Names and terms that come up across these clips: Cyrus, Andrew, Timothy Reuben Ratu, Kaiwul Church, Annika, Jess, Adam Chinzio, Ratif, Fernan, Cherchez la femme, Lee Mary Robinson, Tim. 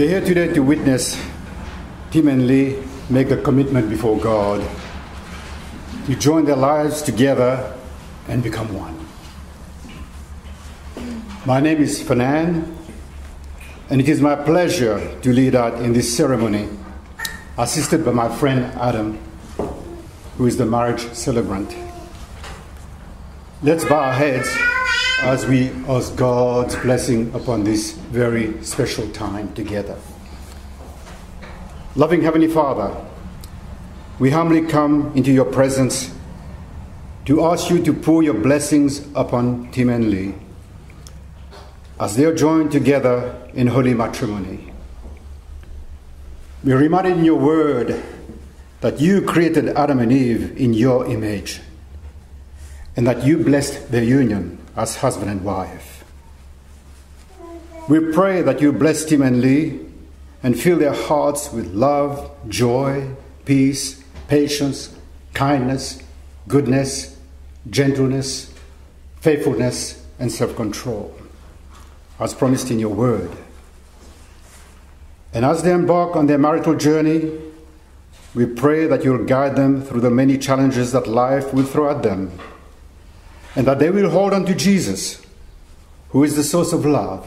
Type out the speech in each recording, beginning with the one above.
We're here today to witness Tim and Lee make a commitment before God to join their lives together and become one. My name is Fernan, and it is my pleasure to lead out in this ceremony, assisted by my friend Adam, who is the marriage celebrant. Let's bow our heads as we ask God's blessing upon this very special time together. Loving Heavenly Father, we humbly come into your presence to ask you to pour your blessings upon Tim and Lee as they are joined together in holy matrimony. We are reminded in your word that you created Adam and Eve in your image, and that you blessed their union as husband and wife. We pray that you bless Tim and Lee and fill their hearts with love, joy, peace, patience, kindness, goodness, gentleness, faithfulness, and self-control, as promised in your word. And as they embark on their marital journey, we pray that you'll guide them through the many challenges that life will throw at them, and that they will hold on to Jesus, who is the source of love,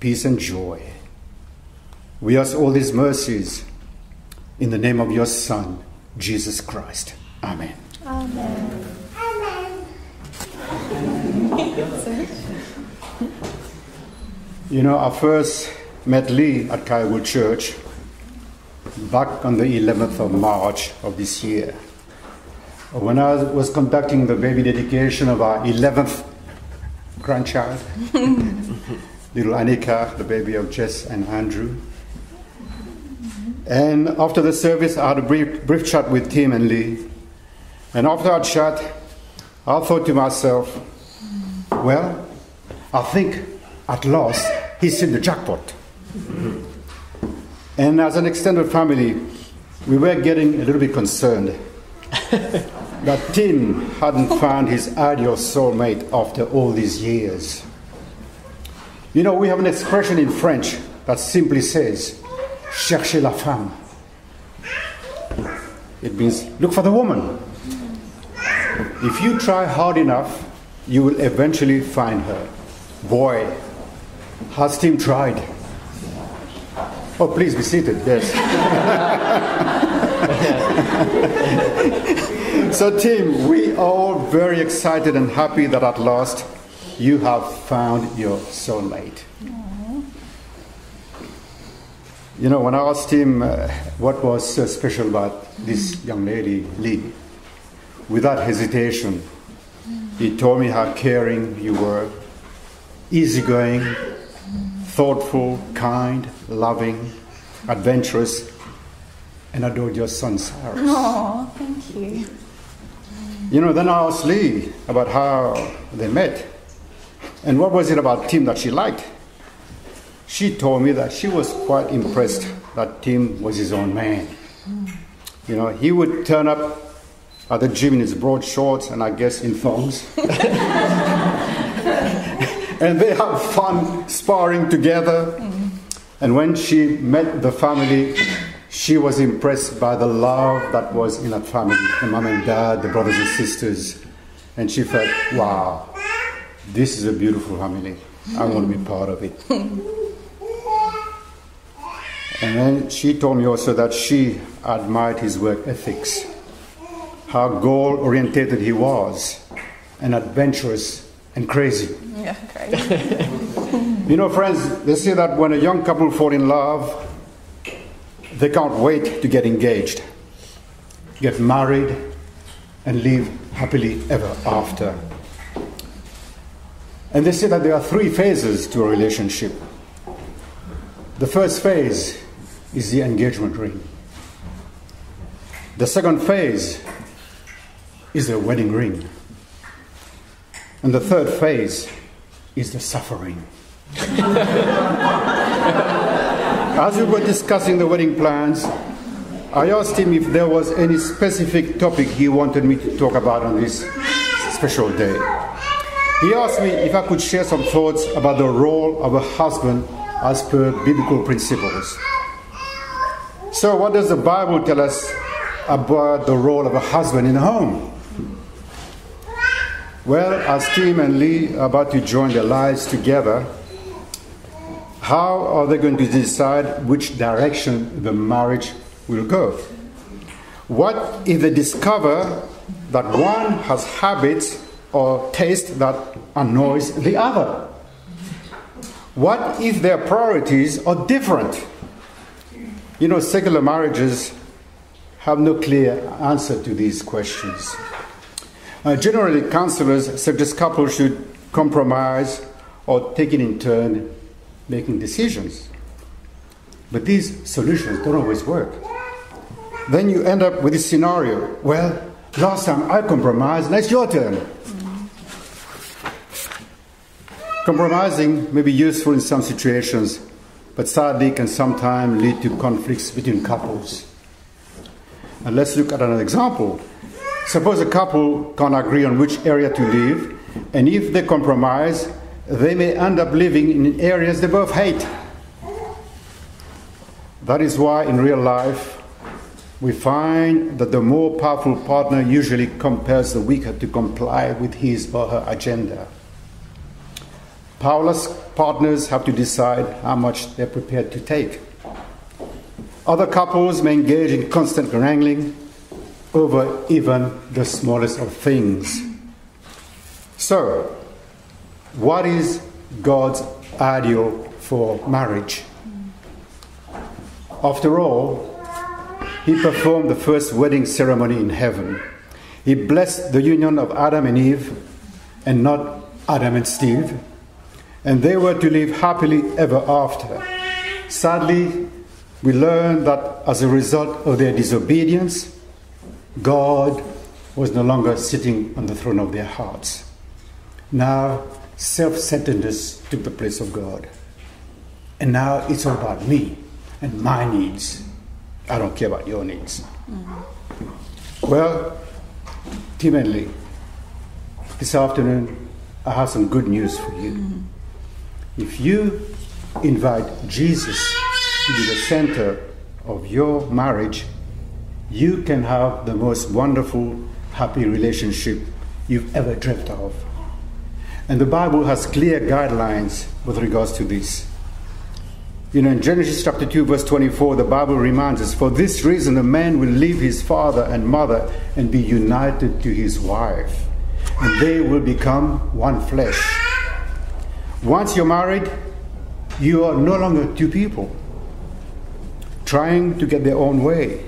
peace, and joy. We ask all these mercies in the name of your Son, Jesus Christ. Amen. Amen. Amen. You know, I first met Lee at Kaiwul Church back on the 11th of March of this year, when I was conducting the baby dedication of our 11th grandchild, little Annika, the baby of Jess and Andrew. And after the service, I had a brief chat with Tim and Lee. And after our chat, I thought to myself, well, I think at last he's in the jackpot. And as an extended family, we were getting a little bit concerned that Tim hadn't found his ideal soulmate after all these years. You know, we have an expression in French that simply says, "Cherchez la femme." It means, look for the woman. If you try hard enough, you will eventually find her. Boy, has Tim tried. Oh, please be seated, yes. So Tim, we are very excited and happy that at last you have found your soulmate. Aww. You know, when I asked him what was so special about this young lady, Lee, without hesitation, he told me how caring you were, easygoing, thoughtful, kind, loving, adventurous, and adored your son, Cyrus. Oh, thank you. You know, then I asked Lee about how they met and what was it about Tim that she liked. She told me that she was quite impressed that Tim was his own man. You know, he would turn up at the gym in his broad shorts and I guess in thongs. And they have fun sparring together. And when she met the family, she was impressed by the love that was in that family, the mom and dad, the brothers and sisters. And she felt, wow, this is a beautiful family. I want to be part of it. And then she told me also that she admired his work ethics, how goal-oriented he was, and adventurous and crazy. Yeah, crazy. You know, friends, they say that when a young couple fall in love, they can't wait to get engaged, get married, and live happily ever after. And they say that there are three phases to a relationship. The first phase is the engagement ring. The second phase is the wedding ring. And the third phase is the suffering. As we were discussing the wedding plans, I asked him if there was any specific topic he wanted me to talk about on this special day. He asked me if I could share some thoughts about the role of a husband as per biblical principles. So what does the Bible tell us about the role of a husband in a home? Well, as Tim and Lee are about to join their lives together, how are they going to decide which direction the marriage will go? What if they discover that one has habits or tastes that annoys the other? What if their priorities are different? You know, secular marriages have no clear answer to these questions. Generally, counselors suggest couples should compromise or take it in turn making decisions. But these solutions don't always work. Then you end up with this scenario. Well, last time I compromised, now it's your turn. Compromising may be useful in some situations, but sadly can sometimes lead to conflicts between couples. And let's look at another example. Suppose a couple can't agree on which area to live, and if they compromise, they may end up living in areas they both hate. That is why in real life, we find that the more powerful partner usually compels the weaker to comply with his or her agenda. Powerless partners have to decide how much they're prepared to take. Other couples may engage in constant wrangling over even the smallest of things. So, what is God's ideal for marriage? After all, He performed the first wedding ceremony in heaven. He blessed the union of Adam and Eve, and not Adam and Steve. And they were to live happily ever after. Sadly, we learn that as a result of their disobedience, God was no longer sitting on the throne of their hearts. Now, self-centeredness took the place of God. And now it's all about me and my needs. I don't care about your needs. Well, Tim and Lee, this afternoon, I have some good news for you. If you invite Jesus to be the center of your marriage, you can have the most wonderful, happy relationship you've ever dreamt of. And the Bible has clear guidelines with regards to this. You know, in Genesis chapter 2, verse 24, the Bible reminds us, "For this reason a man will leave his father and mother and be united to his wife, and they will become one flesh." Once you're married, you are no longer two people trying to get their own way.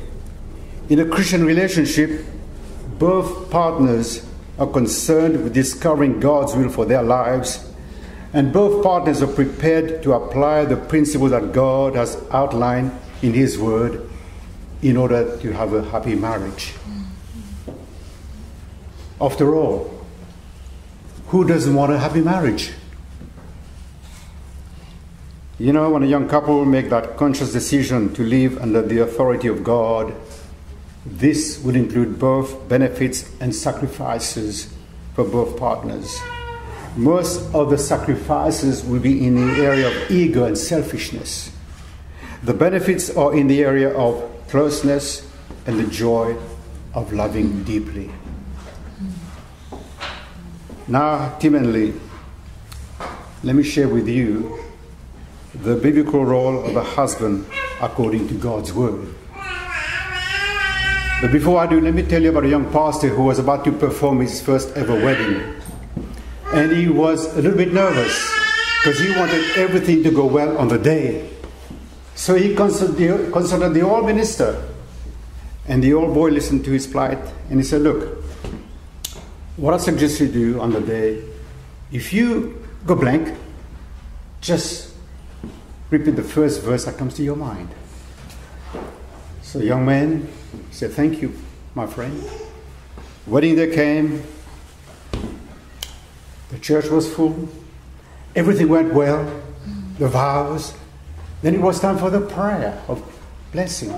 In a Christian relationship, both partners are concerned with discovering God's will for their lives, and both partners are prepared to apply the principles that God has outlined in His Word in order to have a happy marriage. After all, who doesn't want a happy marriage? You know, when a young couple make that conscious decision to live under the authority of God, this would include both benefits and sacrifices for both partners. Most of the sacrifices will be in the area of ego and selfishness. The benefits are in the area of closeness and the joy of loving deeply. Now, Tim and Lee, let me share with you the biblical role of a husband according to God's word. But before I do, let me tell you about a young pastor who was about to perform his first ever wedding. And he was a little bit nervous because he wanted everything to go well on the day. So he consulted the old minister. And the old boy listened to his plight and he said, "Look, what I suggest you do on the day, if you go blank, just repeat the first verse that comes to your mind." So the young man said, "Thank you, my friend." Wedding day came. The church was full. Everything went well. The vows. Then it was time for the prayer of blessing.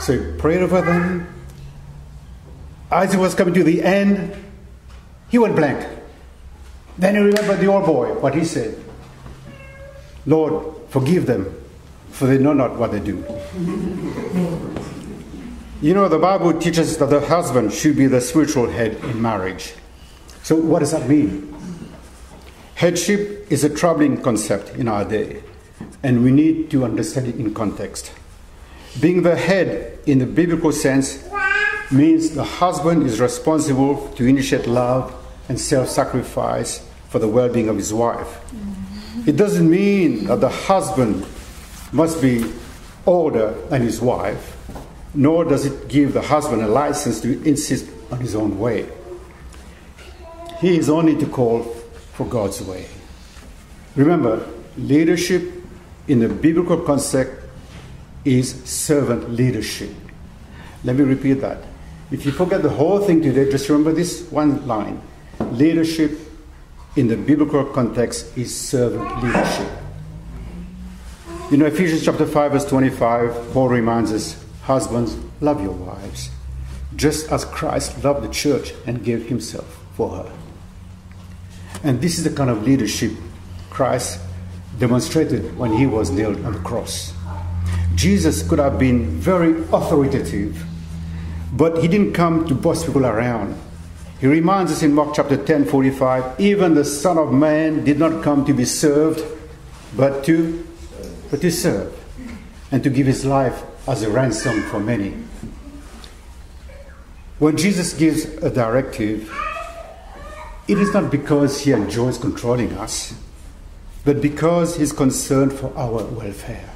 So he prayed over them. As he was coming to the end, he went blank. Then he remembered the old boy, what he said. Lord, forgive them, for they know not what they do. You know, the Bible teaches that the husband should be the spiritual head in marriage. So what does that mean? Headship is a troubling concept in our day, and we need to understand it in context. Being the head in the biblical sense means the husband is responsible to initiate love and self-sacrifice for the well-being of his wife. It doesn't mean that the husband must be older than his wife, nor does it give the husband a license to insist on his own way. He is only to call for God's way. Remember, leadership in the biblical concept is servant leadership. Let me repeat that. If you forget the whole thing today, just remember this one line. Leadership in the biblical context is servant leadership. You know, Ephesians chapter 5, verse 25, Paul reminds us, husbands, love your wives, just as Christ loved the church and gave himself for her. And this is the kind of leadership Christ demonstrated when he was nailed on the cross. Jesus could have been very authoritative, but he didn't come to boss people around. He reminds us in Mark chapter 10:45, even the Son of Man did not come to be served, but to serve, and to give his life as a ransom for many. When Jesus gives a directive, it is not because he enjoys controlling us, but because he's concerned for our welfare.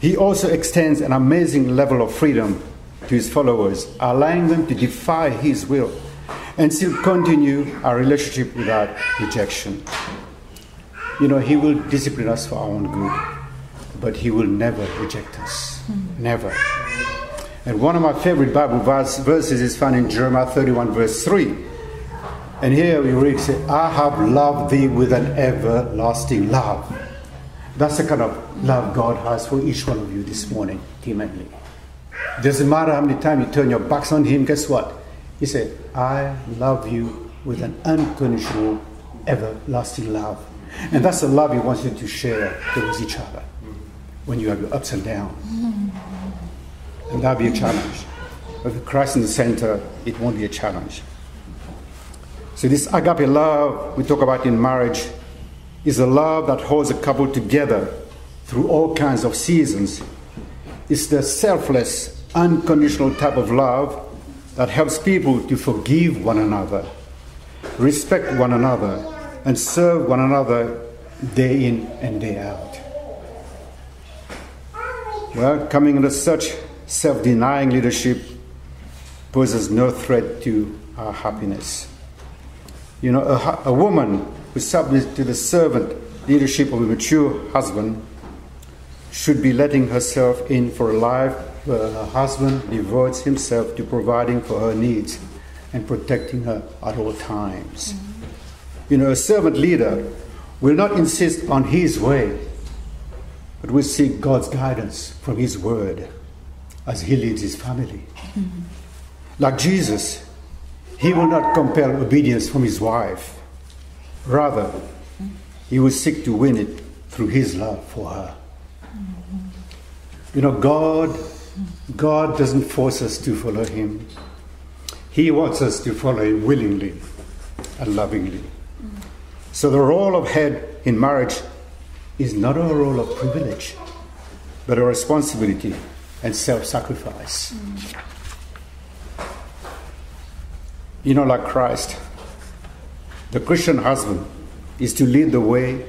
He also extends an amazing level of freedom to his followers, allowing them to defy his will and still continue our relationship without rejection. You know, he will discipline us for our own good, but he will never reject us. Never. And one of my favorite Bible verses is found in Jeremiah 31, verse 3. And here we read, I have loved thee with an everlasting love. That's the kind of love God has for each one of you this morning, Tim and Lee. Doesn't matter how many times you turn your backs on him, guess what? He said, I love you with an unconditional, everlasting love. And that's the love he wants you to share towards each other when you have your ups and downs. And that'll be a challenge. With Christ in the center, it won't be a challenge. So this agape love we talk about in marriage is a love that holds a couple together through all kinds of seasons. It's the selfless, unconditional type of love that helps people to forgive one another, respect one another, and serve one another day in and day out. Well, coming into such self-denying leadership poses no threat to our happiness. You know, a woman who submits to the servant leadership of a mature husband should be letting herself in for a life where her husband devotes himself to providing for her needs and protecting her at all times. You know, a servant leader will not insist on his way, but will seek God's guidance from his word as he leads his family. Like Jesus, he will not compel obedience from his wife. Rather, he will seek to win it through his love for her. You know, God doesn't force us to follow him. He wants us to follow him willingly and lovingly. So the role of head in marriage is not a role of privilege, but a responsibility and self-sacrifice. You know, like Christ, the Christian husband is to lead the way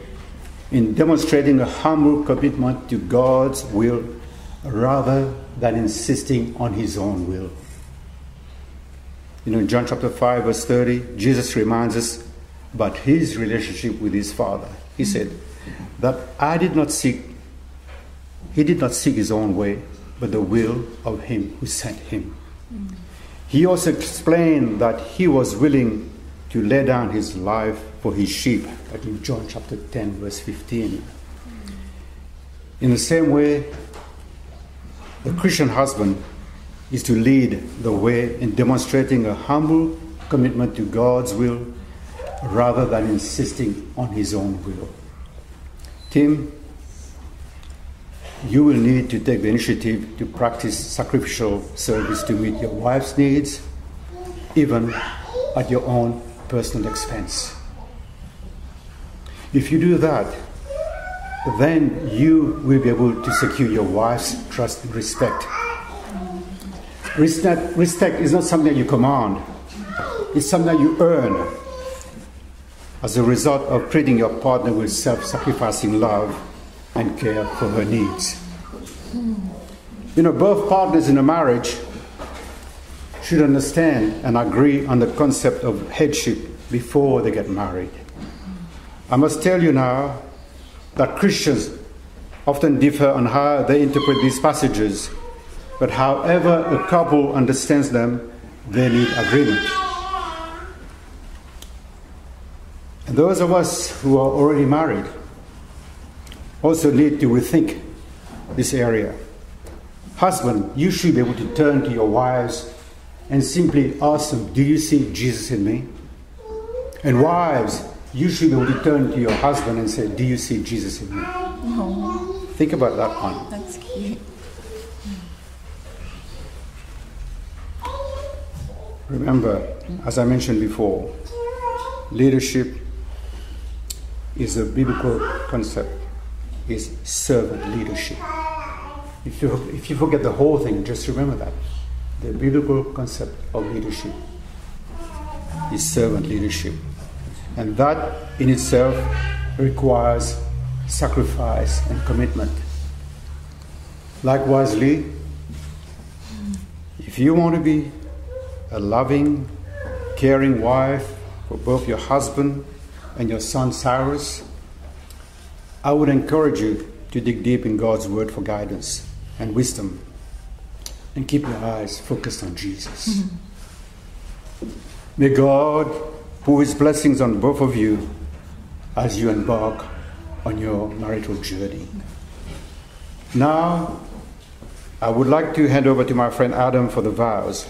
in demonstrating a humble commitment to God's will rather than insisting on his own will. You know, in John chapter 5, verse 30, Jesus reminds us about his relationship with his Father. He said that he did not seek his own way, but the will of him who sent him. He also explained that he was willing to lay down his life for his sheep, like in John chapter 10, verse 15. In the same way, the Christian husband is to lead the way in demonstrating a humble commitment to God's will rather than insisting on his own will. Tim, you will need to take the initiative to practice sacrificial service to meet your wife's needs, even at your own personal expense. If you do that, then you will be able to secure your wife's trust and respect. Respect is not something you command. It's something you earn as a result of treating your partner with self-sacrificing love and care for her needs. You know, both partners in a marriage should understand and agree on the concept of headship before they get married. I must tell you now that Christians often differ on how they interpret these passages, but however a couple understands them, they need agreement. And those of us who are already married also need to rethink this area. Husband, you should be able to turn to your wives and simply ask them, do you see Jesus in me? And wives, you should be able to turn to your husband and say, do you see Jesus in me? Oh. Think about that one. That's cute. Remember, as I mentioned before, leadership is a biblical concept, is servant leadership. If you forget the whole thing, just remember that. The biblical concept of leadership is servant leadership. And that in itself requires sacrifice and commitment. Likewise, Lee, if you want to be a loving, caring wife for both your husband and your son Cyrus, I would encourage you to dig deep in God's word for guidance and wisdom, and keep your eyes focused on Jesus. May God pour his blessings on both of you as you embark on your marital journey. Now, I would like to hand over to my friend Adam for the vows.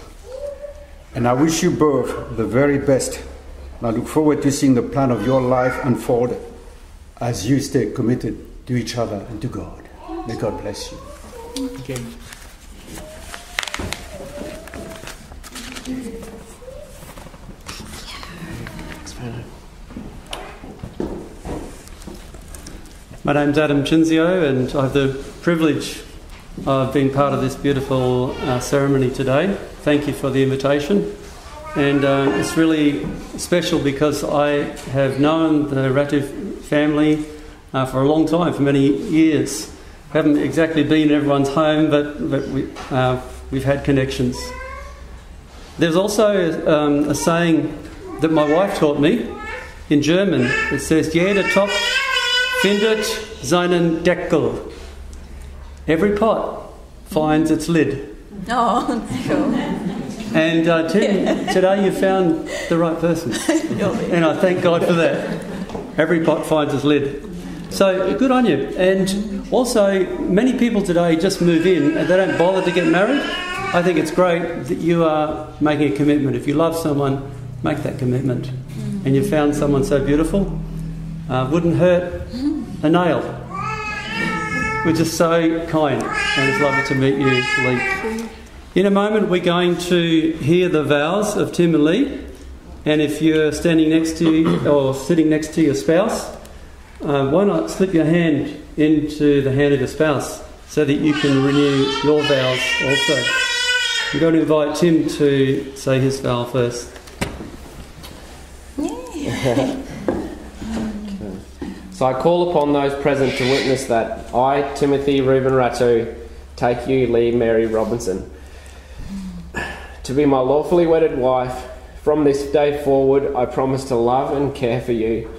And I wish you both the very best. And I look forward to seeing the plan of your life unfold as you stay committed to each other and to God. May God bless you. Okay. My name's Adam Chinzio, and I have the privilege of being part of this beautiful ceremony today. Thank you for the invitation. And it's really special because I have known the Ratif family for a long time, for many years. Haven't exactly been in everyone's home, but we've had connections. There's also a saying that my wife taught me in German. It says, "Jeder Topf findet seinen Deckel." Every pot finds its lid. Oh, that's cool. And Tim, today you found the right person. And I thank God for that. Every pot finds its lid. So good on you. And also, many people today just move in and they don't bother to get married. I think it's great that you are making a commitment. If you love someone, make that commitment. And you found someone so beautiful. Wouldn't hurt a nail. We're just so kind, and it's lovely to meet you, Lee. In a moment, we're going to hear the vows of Tim and Lee, and if you're standing next to you, or sitting next to your spouse, why not slip your hand into the hand of your spouse so that you can renew your vows also. I'm going to invite Tim to say his vow first. Yeah. So I call upon those present to witness that I, Timothy Reuben Ratu, take you, Lee Mary Robinson, to be my lawfully wedded wife. From this day forward, I promise to love and care for you,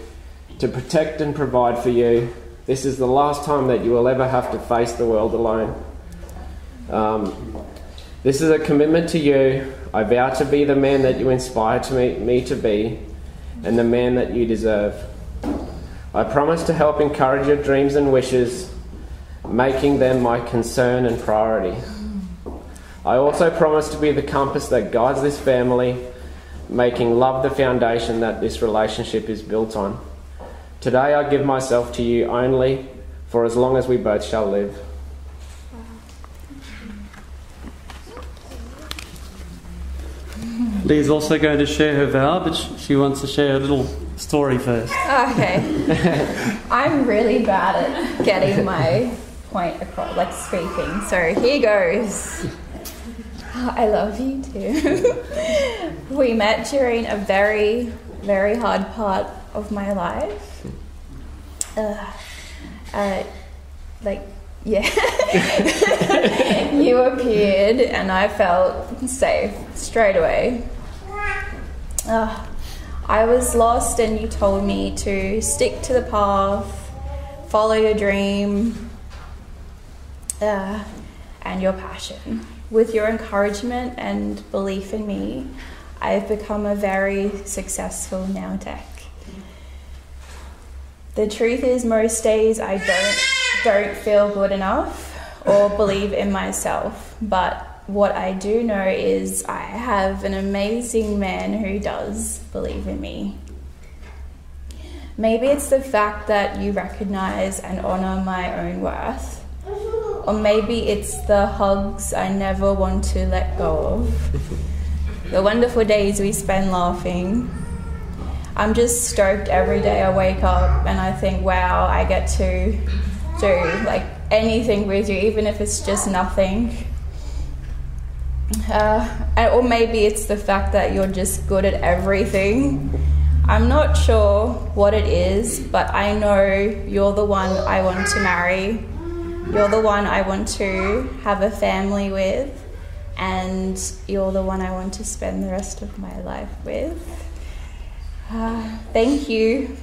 to protect and provide for you. This is the last time that you will ever have to face the world alone. This is a commitment to you. I vow to be the man that you inspire me to be, and the man that you deserve. I promise to help encourage your dreams and wishes, making them my concern and priority. I also promise to be the compass that guides this family, making love the foundation that this relationship is built on. Today I give myself to you only for as long as we both shall live. Lee's also going to share her vow, but she wants to share a little story first. Okay. I'm really bad at getting my point across, like speaking, so here goes. Oh, I love you too. We met during a very, very hard part of my life. You appeared and I felt safe straight away. I was lost and you told me to stick to the path, follow your dream and your passion. With your encouragement and belief in me, I've become a very successful nail tech. The truth is, most days I don't feel good enough or believe in myself, but what I do know is I have an amazing man who does believe in me. Maybe it's the fact that you recognize and honor my own worth, or maybe it's the hugs I never want to let go of, the wonderful days we spend laughing. I'm just stoked every day I wake up and I think, wow, I get to do like anything with you, even if it's just nothing. Or maybe it's the fact that you're just good at everything. I'm not sure what it is, but I know you're the one I want to marry. You're the one I want to have a family with, and you're the one I want to spend the rest of my life with. Thank you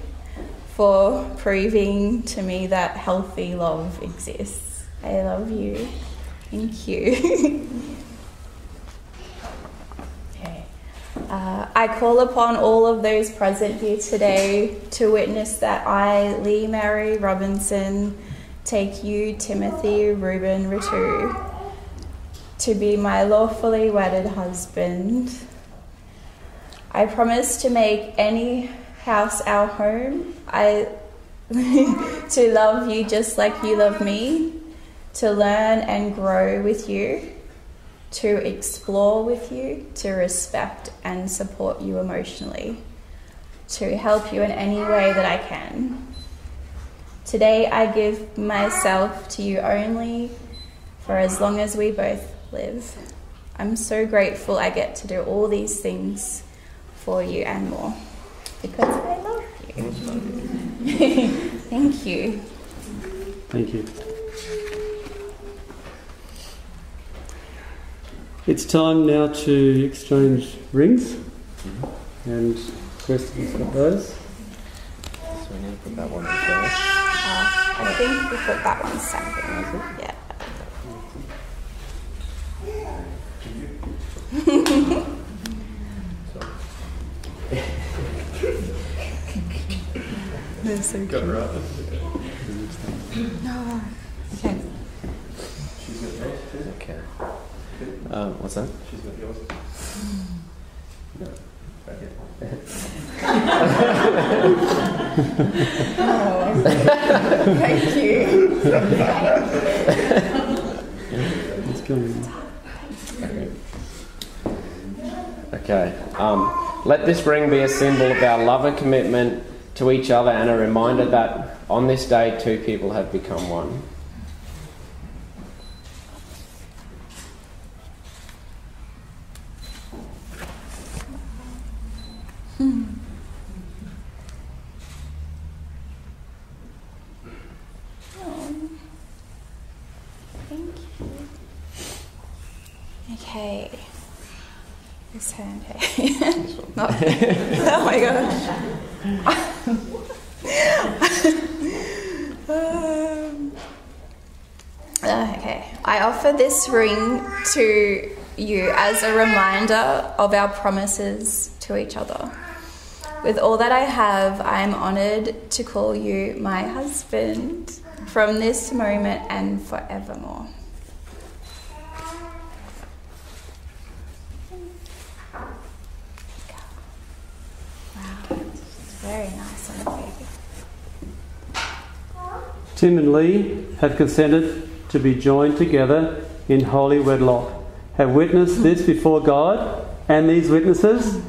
for proving to me that healthy love exists. I love you. Thank you. Okay. I call upon all of those present here today to witness that I, Lee Mary Robinson, take you, Timothy Reuben Ratu, to be my lawfully wedded husband. I promise to make any house our home, to love you just like you love me, to learn and grow with you, to explore with you, to respect and support you emotionally, to help you in any way that I can. Today I give myself to you only for as long as we both live. I'm so grateful I get to do all these things for you and more, because I love you. Thank you. Thank you. It's time now to exchange rings, and questions about those. So we need to put that one in. I think we put that one second. Yeah. They're so cute. Got her up. No. Okay. She's got yours. Okay. What's that? She's got yours. No. Right here. Oh, thank you. What's going on? Okay. Let this ring be a symbol of our love and commitment to each other, and a reminder that on this day two people have become one. Okay, this hand here. Not, oh my gosh. Okay, I offer this ring to you as a reminder of our promises to each other. With all that I have, I am honoured to call you my husband from this moment and forevermore. Tim and Lee have consented to be joined together in holy wedlock, have witnessed this before God and these witnesses.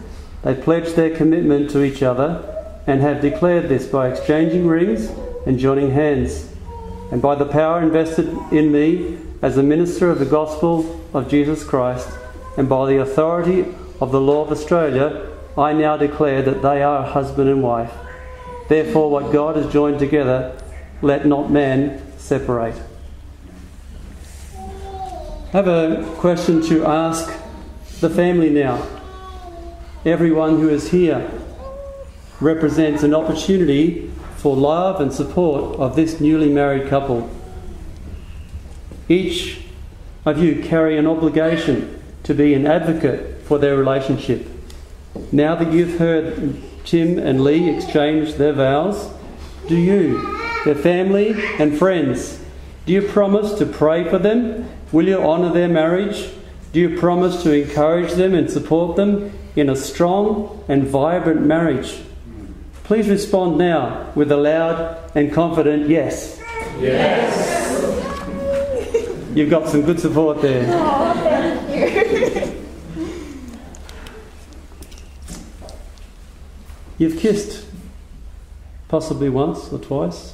They pledged their commitment to each other and have declared this by exchanging rings and joining hands. And by the power invested in me as a minister of the gospel of Jesus Christ, and by the authority of the law of Australia, I now declare that they are husband and wife. Therefore, what God has joined together, let not man separate. I have a question to ask the family now. Everyone who is here represents an opportunity for love and support of this newly married couple. Each of you carry an obligation to be an advocate for their relationship. Now that you've heard Tim and Lee exchange their vows, do you, their family and friends, do you promise to pray for them? Will you honour their marriage? Do you promise to encourage them and support them in a strong and vibrant marriage? Please respond now with a loud and confident yes. Yes. You've got some good support there. Oh, thank you. You've kissed possibly once or twice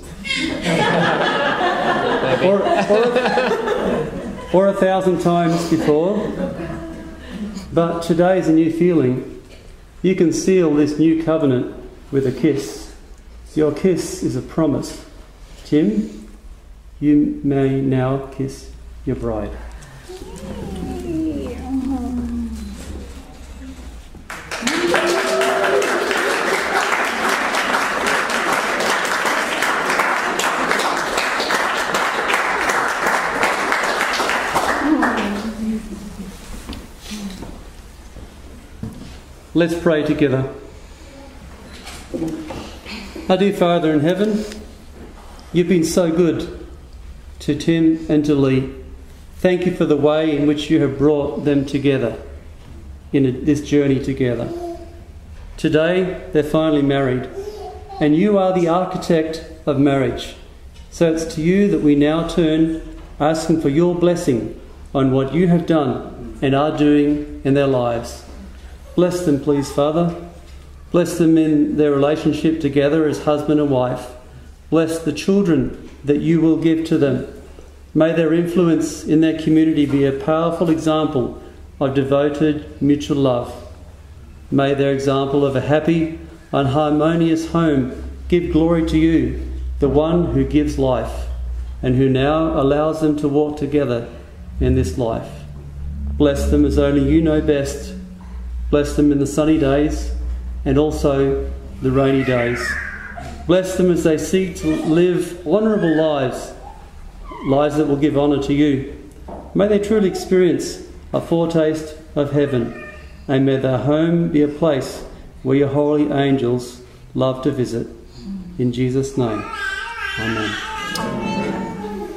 or 1,000 times before, but today is a new feeling. You can seal this new covenant with a kiss. Your kiss is a promise. Tim, you may now kiss your bride. Let's pray together. Our dear Father in heaven, you've been so good to Tim and to Lee. Thank you for the way in which you have brought them together in this journey together. Today, they're finally married, and you are the architect of marriage. So it's to you that we now turn, asking for your blessing on what you have done and are doing in their lives. Bless them, please, Father. Bless them in their relationship together as husband and wife. Bless the children that you will give to them. May their influence in their community be a powerful example of devoted mutual love. May their example of a happy and harmonious home give glory to you, the one who gives life and who now allows them to walk together in this life. Bless them as only you know best. Bless them in the sunny days and also the rainy days. Bless them as they seek to live honourable lives, lives that will give honour to you. May they truly experience a foretaste of heaven, and may their home be a place where your holy angels love to visit. In Jesus' name, amen.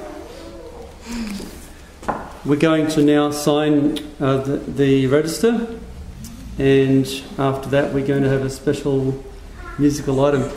We're going to now sign the register. And after that, we're going to have a special musical item.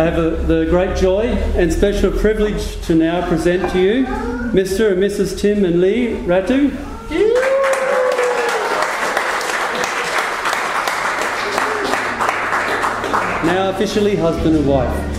I have the great joy and special privilege to now present to you Mr. and Mrs. Tim and Lee Ratu. Now officially husband and wife.